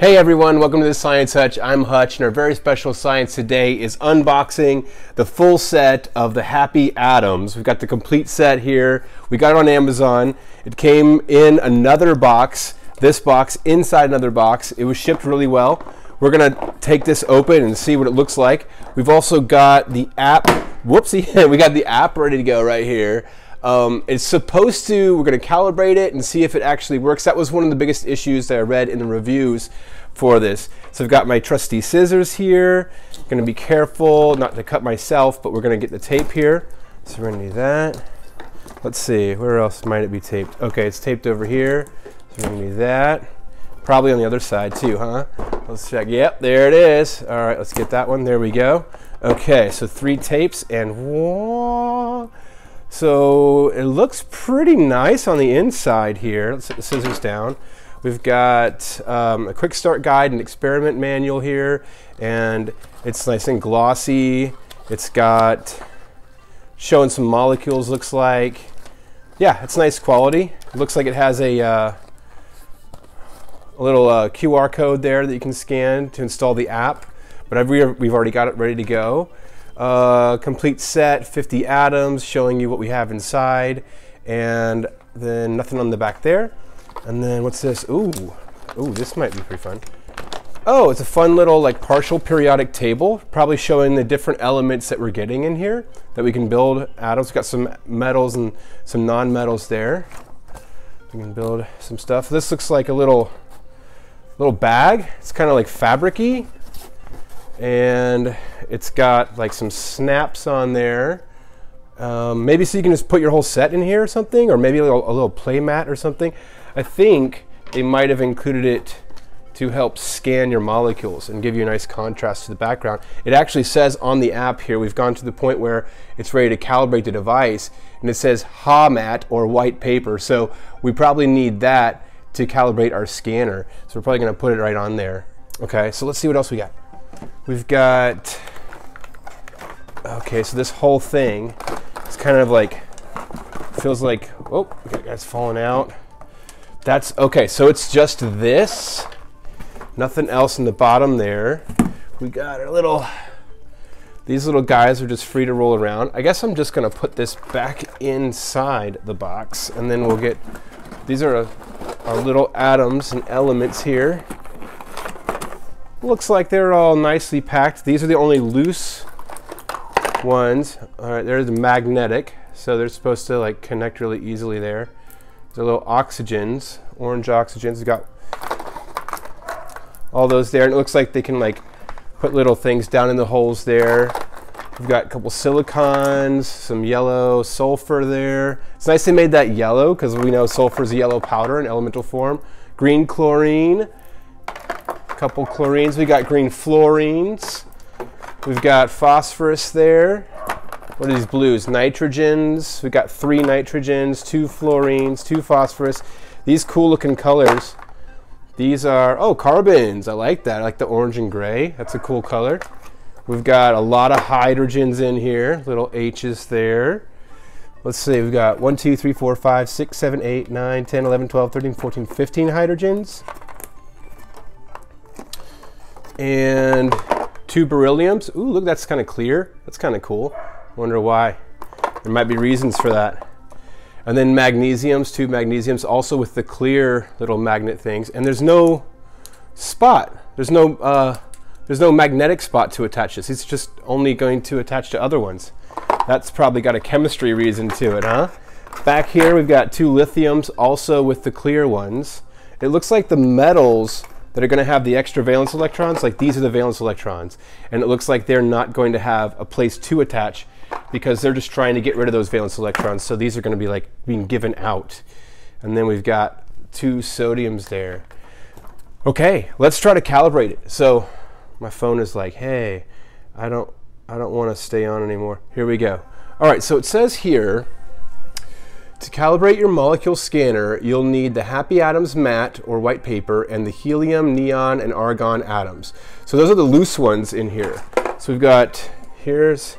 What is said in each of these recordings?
Hey everyone, welcome to the Science Hutch. I'm Hutch, and our very special science today is unboxing the full set of the Happy Atoms. We've got the complete set here. We got it on Amazon. It came in another box, this box, inside another box. It was shipped really well. We're gonna take this open and see what it looks like. We've also got the app, whoopsie, we got the app ready to go right here. It's supposed to, we're going to calibrate it and see if it actually works. That was one of the biggest issues that I read in the reviews for this. So I've got my trusty scissors here. I'm going to be careful not to cut myself, but we're going to get the tape here. So we're going to do that. Let's see, where else might it be taped? Okay, it's taped over here. So we're going to do that. Probably on the other side too, huh? Let's check. Yep, there it is. All right, let's get that one. There we go. Okay, so three tapes and whoa. So it looks pretty nice on the inside here. Let's set the scissors down. We've got a quick start guide and experiment manual here, and it's nice and glossy. It's got showing some molecules, looks like. Yeah, it's nice quality. It looks like it has a little QR code there that you can scan to install the app, but we've already got it ready to go. Complete set, 50 atoms, showing you what we have inside, and then nothing on the back there. And then what's this? Ooh, this might be pretty fun. Oh, it's a fun little like partial periodic table, probably showing the different elements that we're getting in here that we can build atoms. We've got some metals and some non-metals there. We can build some stuff. This looks like a little bag. It's kind of like fabric-y. And it's got like some snaps on there. Maybe so you can just put your whole set in here or something, or maybe a little play mat or something. I think they might have included it to help scan your molecules and give you a nice contrast to the background. It actually says on the app here, we've gone to the point where it's ready to calibrate the device, and it says HA mat or white paper. So we probably need that to calibrate our scanner. So we're probably gonna put it right on there. Okay, so let's see what else we got. We've got, okay, so this whole thing, it's kind of like, feels like, oh, that's falling out. That's, okay, so it's just this, nothing else in the bottom there. We got our little, these little guys are just free to roll around. I guess I'm just gonna put this back inside the box, and then we'll get, these are our little atoms and elements here. Looks like they're all nicely packed. These are the only loose ones. All right, they're magnetic, so they're supposed to like connect really easily there. They're little oxygens, orange oxygens. We've got all those there, and it looks like they can like put little things down in the holes there. We've got a couple silicons, some yellow sulfur there. It's nice they made that yellow because we know sulfur is a yellow powder in elemental form. Green chlorine. Couple chlorines, we got green fluorines, we've got phosphorus there. What are these blues? Nitrogens. We got 3 nitrogens, 2 fluorines, 2 phosphorus. These cool looking colors. These are, oh, carbons. I like that. I like the orange and gray. That's a cool color. We've got a lot of hydrogens in here, little H's there. Let's see, we've got 1, 2, 3, 4, 5, 6, 7, 8, 9, 10, 11, 12, 13, 14, 15 hydrogens. And 2 berylliums. Ooh, look, that's kind of clear. That's kind of cool. Wonder why. There might be reasons for that. And then magnesiums, 2 magnesiums, also with the clear little magnet things. And there's no spot. There's no magnetic spot to attach this. It's just only going to attach to other ones. That's probably got a chemistry reason to it, huh? Back here, we've got 2 lithiums, also with the clear ones. It looks like the metals that are going to have the extra valence electrons, like these are the valence electrons, and it looks like they're not going to have a place to attach because they're just trying to get rid of those valence electrons, so these are going to be like being given out. And then we've got 2 sodiums there. Okay, let's try to calibrate it. So my phone is like, hey, I don't want to stay on anymore. Here we go. All right, so it says here, to calibrate your molecule scanner, you'll need the Happy Atoms mat or white paper and the helium, neon, and argon atoms. So those are the loose ones in here. So we've got, here's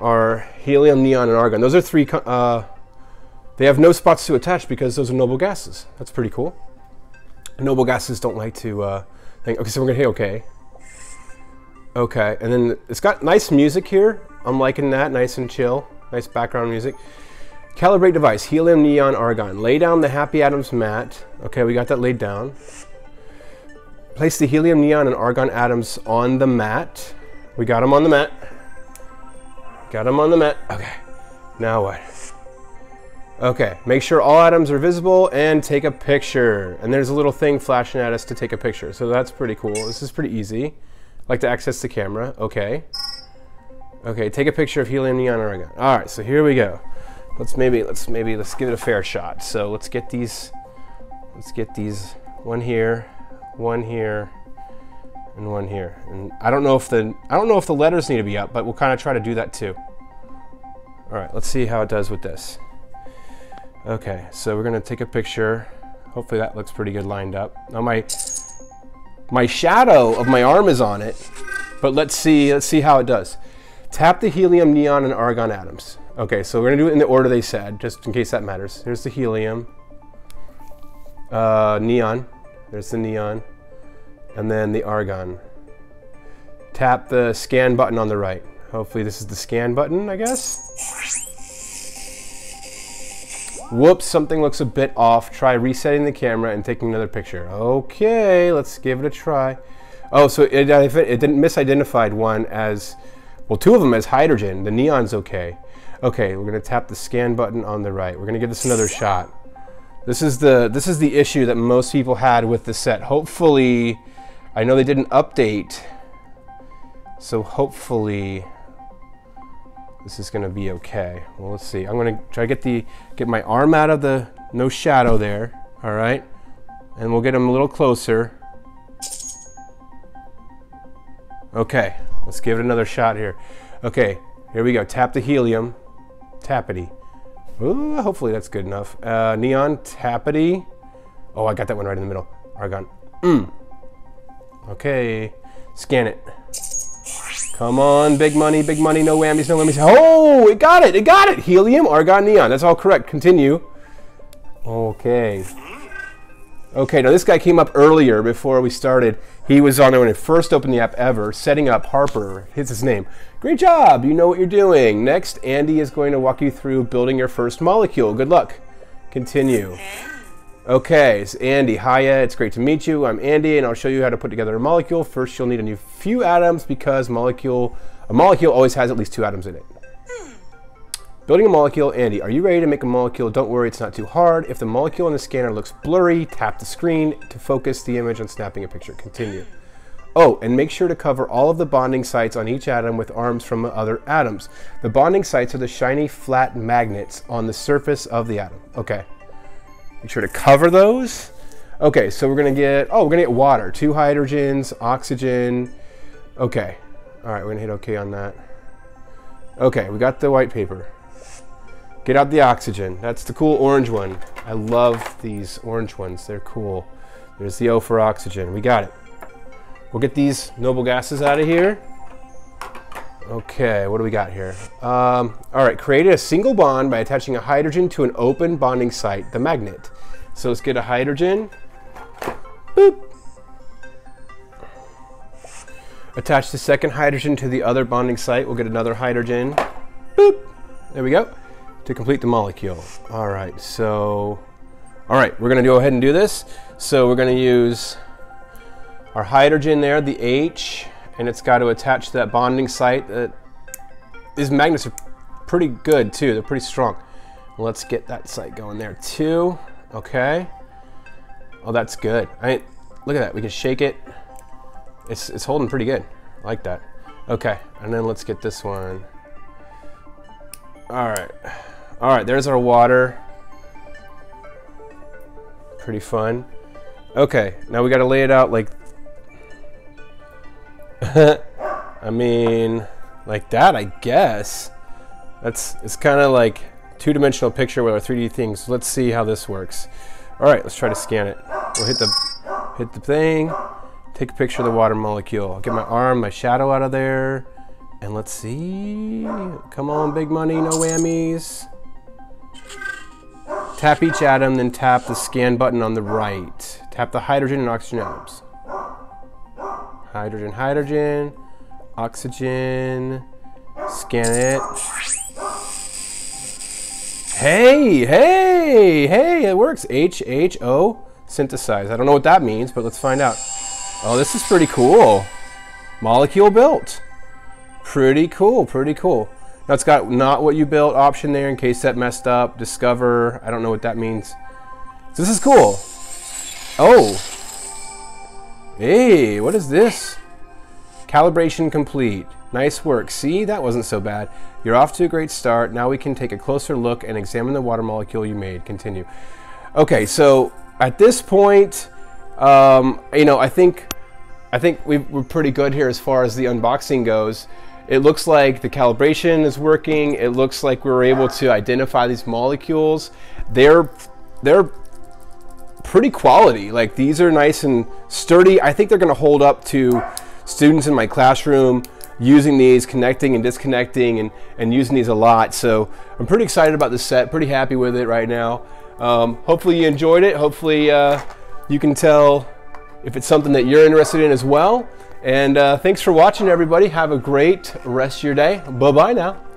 our helium, neon, and argon. Those are 3, they have no spots to attach because those are noble gases. That's pretty cool. Noble gases don't like to think. Okay, so we're gonna hit okay. Okay, and then it's got nice music here. I'm liking that, nice and chill. Nice background music. Calibrate device, helium, neon, argon. Lay down the Happy Atoms mat. Okay, we got that laid down. Place the helium, neon, and argon atoms on the mat. We got them on the mat. Got them on the mat. Okay, now what? Okay, make sure all atoms are visible and take a picture. And there's a little thing flashing at us to take a picture. So that's pretty cool. This is pretty easy. Like to access the camera. Okay. Okay, take a picture of helium, neon, argon. All right, so here we go. Let's give it a fair shot. So let's get these one here, and one here. And I don't know if the letters need to be up, but we'll kind of try to do that too. All right, let's see how it does with this. Okay, so we're gonna take a picture. Hopefully that looks pretty good lined up. Now my shadow of my arm is on it, but let's see how it does. Tap the helium, neon, and argon atoms. Okay, so we're gonna do it in the order they said, just in case that matters. Here's the helium, neon, there's the neon, and then the argon. Tap the scan button on the right. Hopefully this is the scan button, I guess. Whoops, something looks a bit off. Try resetting the camera and taking another picture. Okay, let's give it a try. Oh, so it didn't misidentified one as, well, two of them as hydrogen. The neon's okay. Okay, we're gonna tap the scan button on the right. We're gonna give this another shot. This is the issue that most people had with the set. Hopefully, I know they did an update, so hopefully this is gonna be okay. Well, let's see. I'm gonna try to get my arm out of the no shadow there. All right, and we'll get them a little closer. Okay, let's give it another shot here. Okay, here we go. Tap the helium, tappity. Ooh, hopefully that's good enough. Neon, tappity. Oh, I got that one right in the middle. Argon. Okay, scan it. Come on, big money, no whammies, no whammies. Oh, it got it. Helium, argon, neon, that's all correct. Continue. Okay. Okay, now this guy came up earlier before we started. He was on there when I first opened the app ever, setting up Harper, hits his name. Great job, you know what you're doing. Next, Andy is going to walk you through building your first molecule. Good luck. Continue. Okay, it's Andy. Hiya, it's great to meet you. I'm Andy, and I'll show you how to put together a molecule. First, you'll need a few atoms because a molecule always has at least two atoms in it. Building a molecule. Andy, are you ready to make a molecule? Don't worry, it's not too hard. If the molecule in the scanner looks blurry, tap the screen to focus the image on snapping a picture. Continue. Oh, and make sure to cover all of the bonding sites on each atom with arms from other atoms. The bonding sites are the shiny flat magnets on the surface of the atom. Okay. Make sure to cover those. Okay, so we're gonna get water. Two hydrogens, oxygen. Okay. All right, we're gonna hit okay on that. Okay, we got the white paper. Get out the oxygen. That's the cool orange one. I love these orange ones, they're cool. There's the O for oxygen, we got it. We'll get these noble gases out of here. Okay, what do we got here? All right, create a single bond by attaching a hydrogen to an open bonding site, the magnet. So let's get a hydrogen. Boop. Attach the second hydrogen to the other bonding site. We'll get another hydrogen. Boop. There we go. To complete the molecule. All right, so, all right, we're gonna go ahead and do this. So we're gonna use our hydrogen there, the H, and it's got to attach to that bonding site. These magnets are pretty good too, they're pretty strong. Let's get that site going there too. Okay. Oh, that's good. Look at that, we can shake it. It's holding pretty good, I like that. Okay, and then let's get this one. All right, there's our water. Pretty fun. Okay, now we gotta lay it out like I mean, like that, I guess. It's kind of like two-dimensional picture with our 3D things. Let's see how this works. All right, let's try to scan it. We'll hit the thing, take a picture of the water molecule. I'll get my arm, my shadow out of there, and let's see. Come on, big money, no whammies. Tap each atom, then tap the scan button on the right. Tap the hydrogen and oxygen atoms. Hydrogen, hydrogen, oxygen, scan it. Hey, hey, hey, it works. HHO, synthesize. I don't know what that means, but let's find out. Oh, this is pretty cool. Molecule built. Pretty cool, pretty cool. Now it's got not what you built option there in case that messed up. Discover, I don't know what that means. So this is cool. Oh. Hey, what is this? Calibration complete. Nice work. See, that wasn't so bad. You're off to a great start. Now we can take a closer look and examine the water molecule you made. Continue. Okay, so at this point, you know, I think we're pretty good here as far as the unboxing goes. It looks like the calibration is working. It looks like we were able to identify these molecules. They're pretty quality. Like, these are nice and sturdy. I think they're gonna hold up to students in my classroom using these, connecting and disconnecting and using these a lot. So I'm pretty excited about this set, pretty happy with it right now. Hopefully you enjoyed it. Hopefully you can tell if it's something that you're interested in as well. And thanks for watching, everybody. Have a great rest of your day. Bye-bye now.